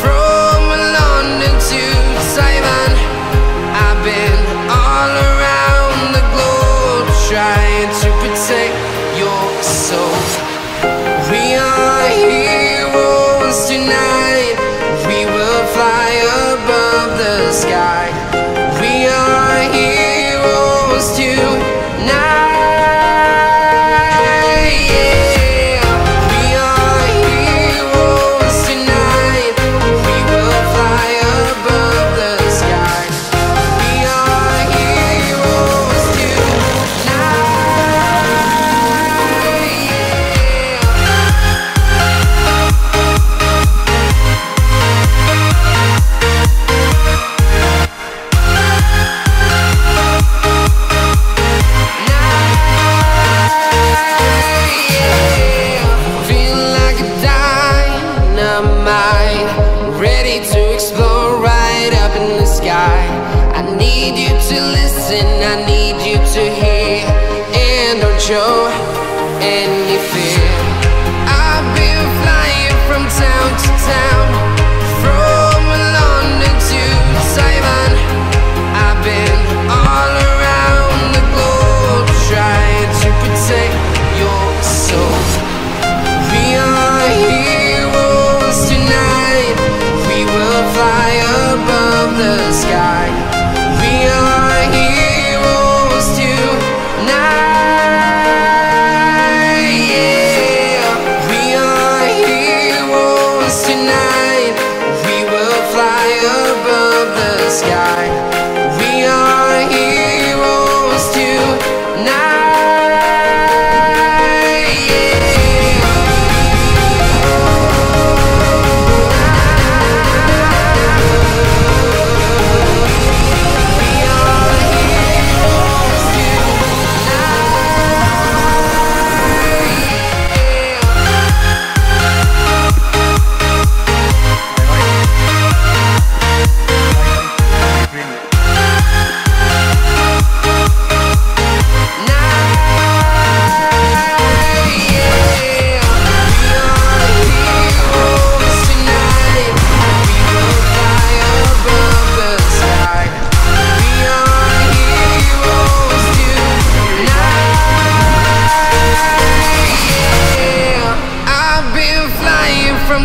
from London to Taiwan. I've been all around the globe trying to protect your soul. We are heroes tonight. We will fly above the sky. We are heroes tonight.